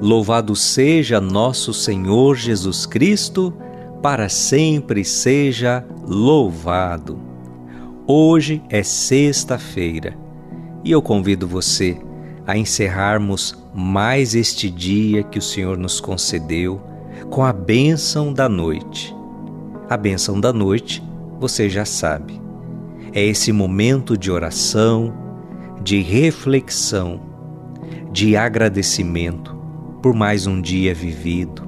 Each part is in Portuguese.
Louvado seja nosso Senhor Jesus Cristo, para sempre seja louvado. Hoje é sexta-feira e eu convido você a encerrarmos mais este dia que o Senhor nos concedeu com a bênção da noite. A bênção da noite, você já sabe, é esse momento de oração, de reflexão, de agradecimento por mais um dia vivido,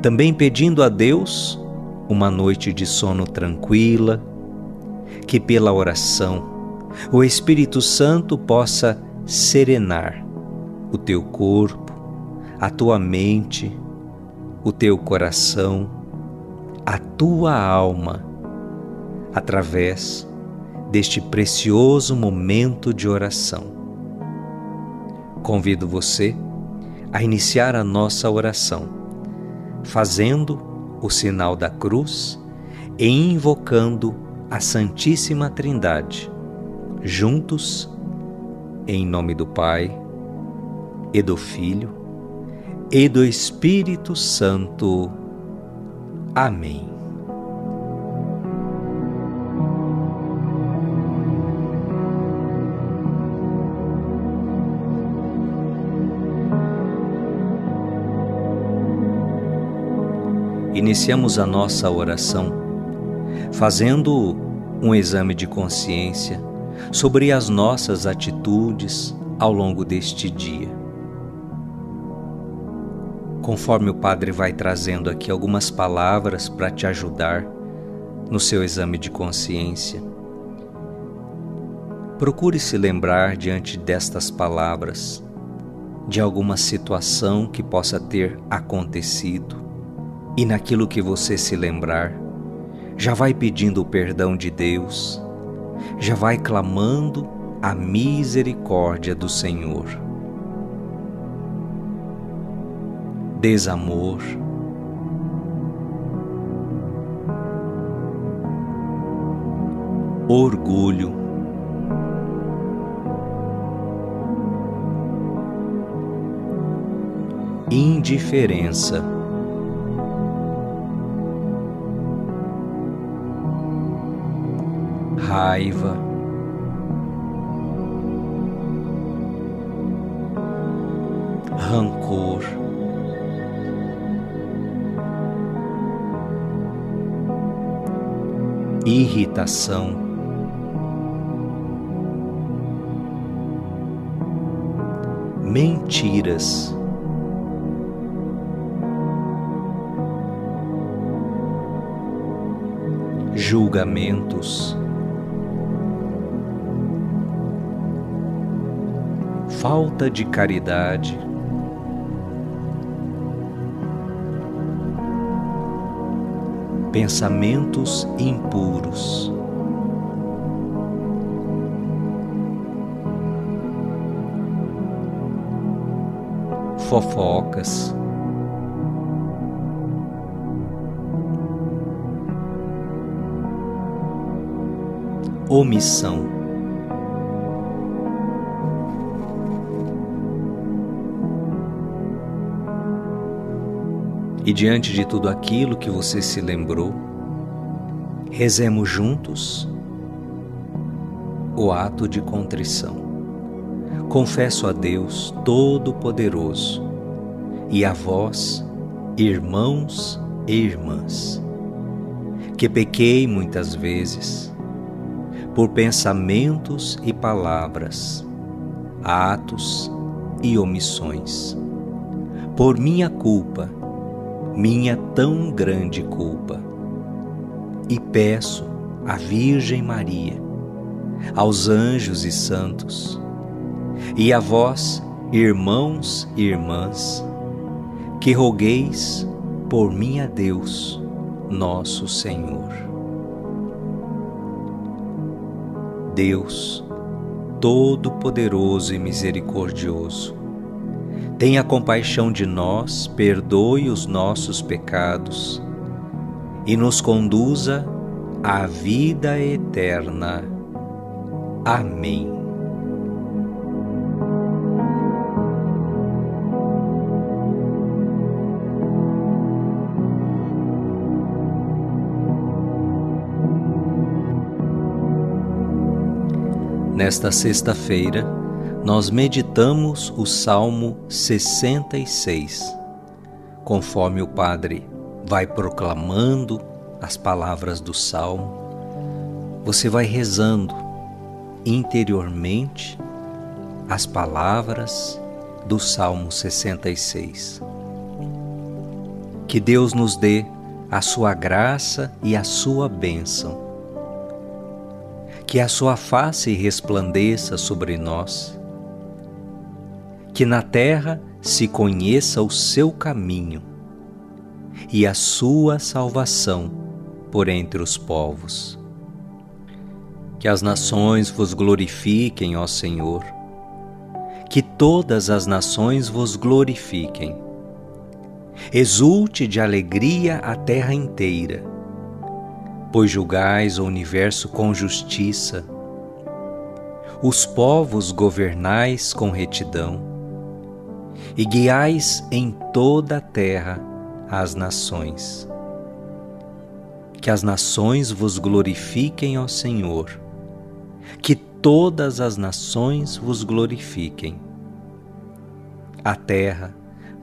também pedindo a Deus uma noite de sono tranquila, que pela oração o Espírito Santo possa serenar o teu corpo, a tua mente, o teu coração, a tua alma, através deste precioso momento de oração. Convido você a iniciar a nossa oração, fazendo o sinal da cruz e invocando a Santíssima Trindade, juntos, em nome do Pai, e do Filho, e do Espírito Santo. Amém. Iniciamos a nossa oração fazendo um exame de consciência sobre as nossas atitudes ao longo deste dia. Conforme o Padre vai trazendo aqui algumas palavras para te ajudar no seu exame de consciência, procure se lembrar diante destas palavras de alguma situação que possa ter acontecido. E naquilo que você se lembrar, já vai pedindo o perdão de Deus, já vai clamando a misericórdia do Senhor. Desamor, orgulho, indiferença, raiva, rancor, irritação, mentiras, julgamentos, falta de caridade, pensamentos impuros, fofocas, omissão, e diante de tudo aquilo que você se lembrou, rezemos juntos o ato de contrição. Confesso a Deus Todo-Poderoso e a vós, irmãos e irmãs, que pequei muitas vezes por pensamentos e palavras, atos e omissões, por minha culpa, minha tão grande culpa, e peço à Virgem Maria, aos anjos e santos, e a vós, irmãos e irmãs, que rogueis por mim a Deus, nosso Senhor. Deus, Todo-Poderoso e Misericordioso, tenha compaixão de nós, perdoe os nossos pecados e nos conduza à vida eterna. Amém. Nesta sexta-feira, nós meditamos o Salmo 66. Conforme o Padre vai proclamando as palavras do Salmo, você vai rezando interiormente as palavras do Salmo 66. Que Deus nos dê a sua graça e a sua bênção. Que a sua face resplandeça sobre nós, que na terra se conheça o seu caminho e a sua salvação por entre os povos. Que as nações vos glorifiquem, ó Senhor, que todas as nações vos glorifiquem. Exulte de alegria a terra inteira, pois julgais o universo com justiça, os povos governais com retidão, e guiais em toda a terra as nações. Que as nações vos glorifiquem, ó Senhor, que todas as nações vos glorifiquem. A terra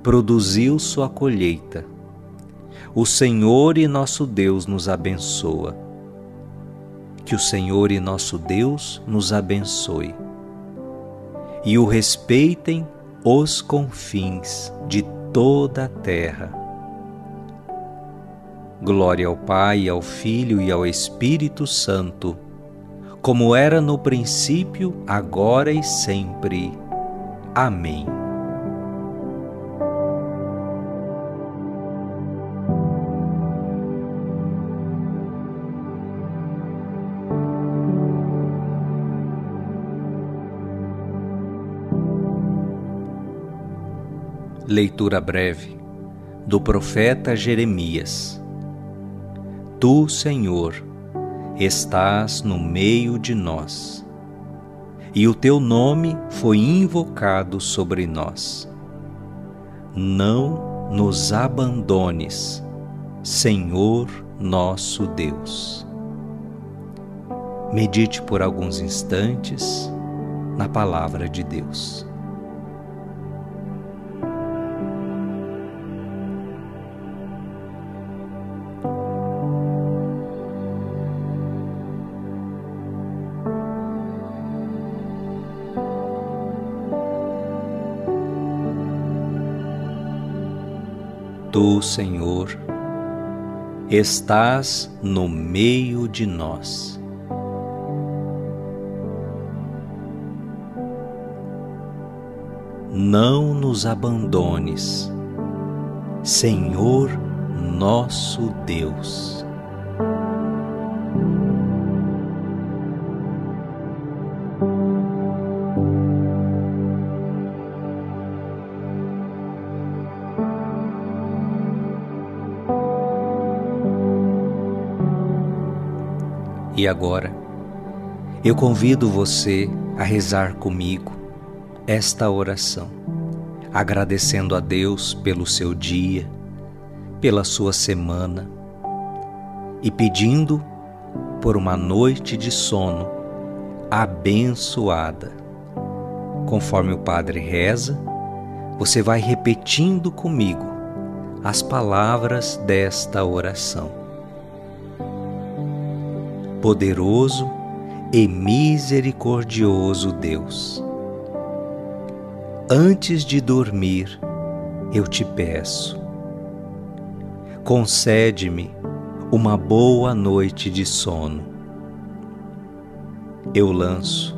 produziu sua colheita, o Senhor e nosso Deus nos abençoa. Que o Senhor e nosso Deus nos abençoe e o respeitem os confins de toda a terra. Glória ao Pai, ao Filho e ao Espírito Santo, como era no princípio, agora e sempre. Amém. Leitura breve do profeta Jeremias. Tu, Senhor, estás no meio de nós, e o teu nome foi invocado sobre nós. Não nos abandones, Senhor nosso Deus. Medite por alguns instantes na palavra de Deus. Tu, Senhor, estás no meio de nós. Não nos abandones, Senhor nosso Deus. E agora, eu convido você a rezar comigo esta oração, agradecendo a Deus pelo seu dia, pela sua semana e pedindo por uma noite de sono abençoada. Conforme o Padre reza, você vai repetindo comigo as palavras desta oração. Poderoso e misericordioso Deus, antes de dormir eu te peço, concede-me uma boa noite de sono. Eu lanço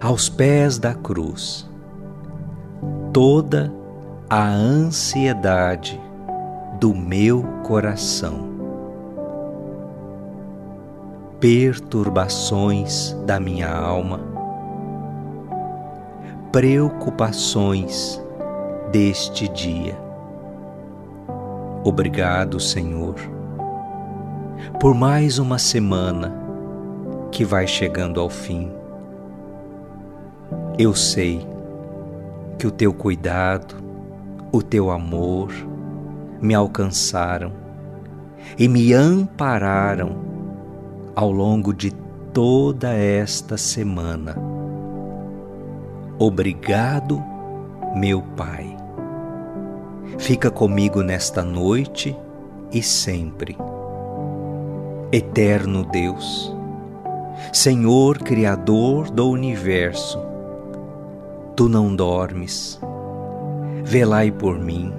aos pés da cruz toda a ansiedade do meu coração, perturbações da minha alma, preocupações deste dia. Obrigado, Senhor, por mais uma semana que vai chegando ao fim. Eu sei que o teu cuidado, o teu amor me alcançaram e me ampararam ao longo de toda esta semana. Obrigado, meu Pai. Fica comigo nesta noite e sempre. Eterno Deus, Senhor Criador do Universo, Tu não dormes, velai por mim,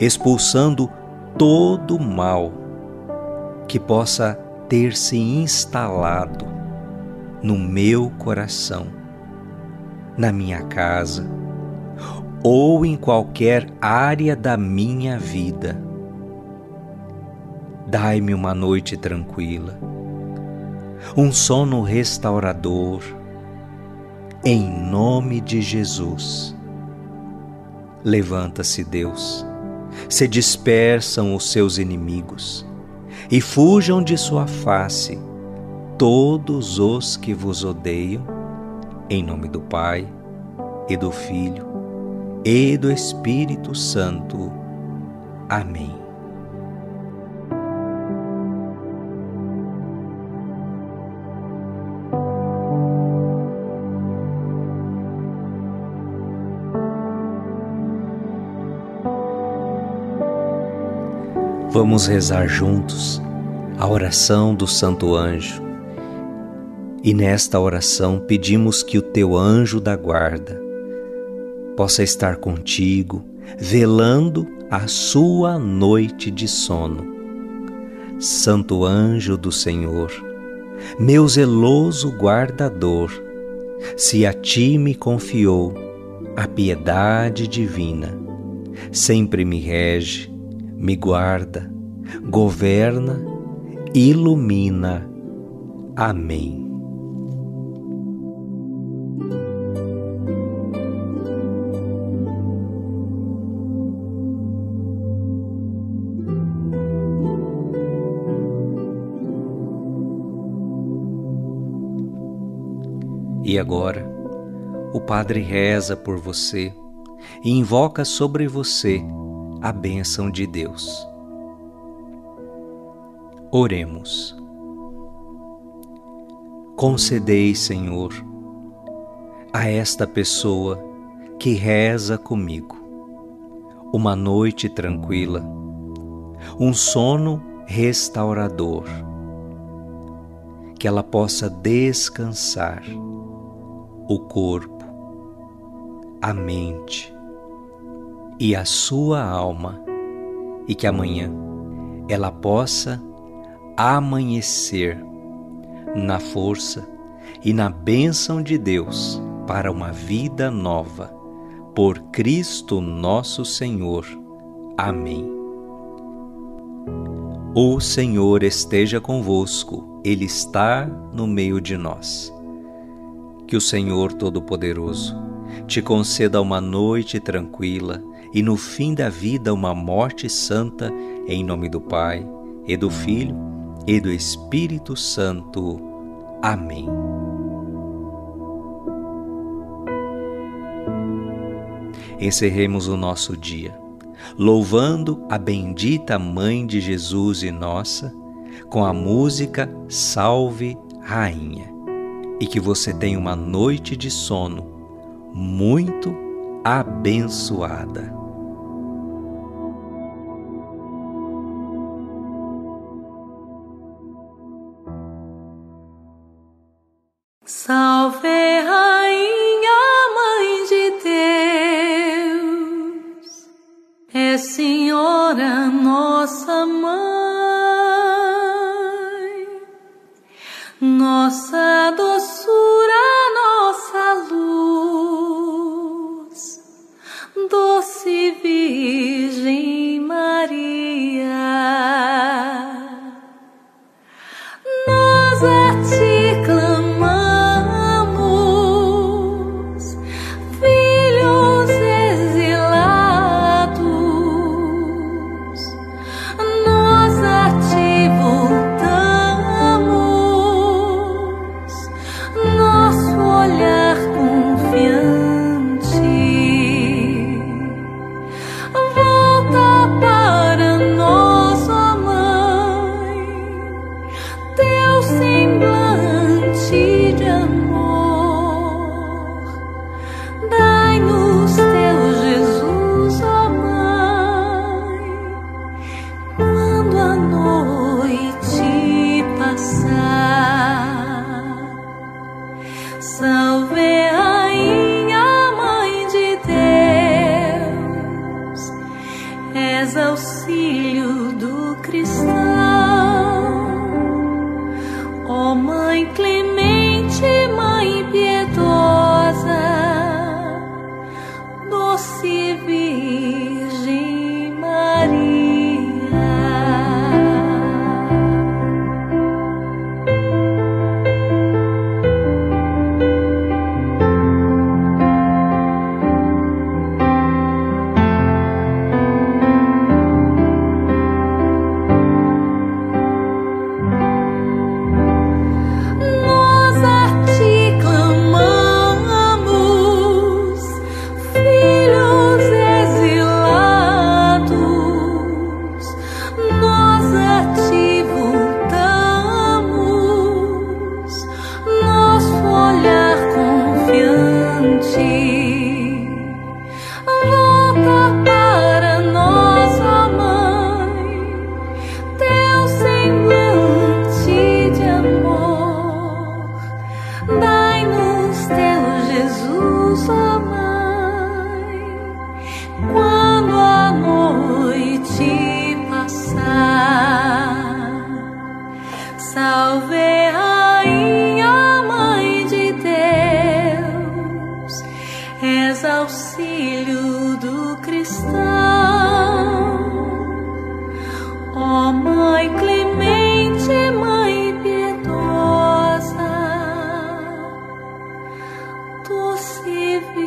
expulsando todo o mal que possa ter se instalado no meu coração, na minha casa ou em qualquer área da minha vida. Dai-me uma noite tranquila, um sono restaurador, em nome de Jesus. Levanta-se, Deus, se dispersam os seus inimigos e fujam de sua face todos os que vos odeiam, em nome do Pai e do Filho e do Espírito Santo. Amém. Vamos rezar juntos a oração do Santo Anjo, e nesta oração pedimos que o teu anjo da guarda possa estar contigo, velando a sua noite de sono. Santo Anjo do Senhor, meu zeloso guardador, se a ti me confiou a piedade divina, sempre me rege, me guarda, governa, ilumina. Amém. E agora, o Padre reza por você e invoca sobre você a bênção de Deus. Oremos. Concedei, Senhor, a esta pessoa que reza comigo uma noite tranquila, um sono restaurador, que ela possa descansar o corpo, a mente e a sua alma, e que amanhã ela possa amanhecer na força e na bênção de Deus para uma vida nova, por Cristo nosso Senhor. Amém. O Senhor esteja convosco, Ele está no meio de nós. Que o Senhor Todo-Poderoso te conceda uma noite tranquila e no fim da vida uma morte santa, em nome do Pai, e do Filho, e do Espírito Santo. Amém. Encerremos o nosso dia louvando a bendita Mãe de Jesus e nossa, com a música Salve Rainha, e que você tenha uma noite de sono muito abençoada. Salve Rainha, Mãe de Deus, é Senhora nossa Mãe, nossa doçura, nossa luz, doce Virgem Maria. Nós a ti clamamos. Dai-nos teu Jesus, ó Mãe, quando a noite passar. Salve, Rainha, Mãe de Deus, és auxílio do cristão. Ó Mãe clemente, Mãe piedosa, doce Virgem Maria. Nós a ti clamamos, filhos exilados, nós a ti voltamos, nosso olhar confiante volta para nós, ó Mãe, teu semblante de amor. Dai-nos teu Jesus, ó Mãe, quando a noite passar. Salve, Rainha, Mãe de Deus, és auxílio do cristão. Ó Mãe clemente, Mãe piedosa, doce Virgem Maria.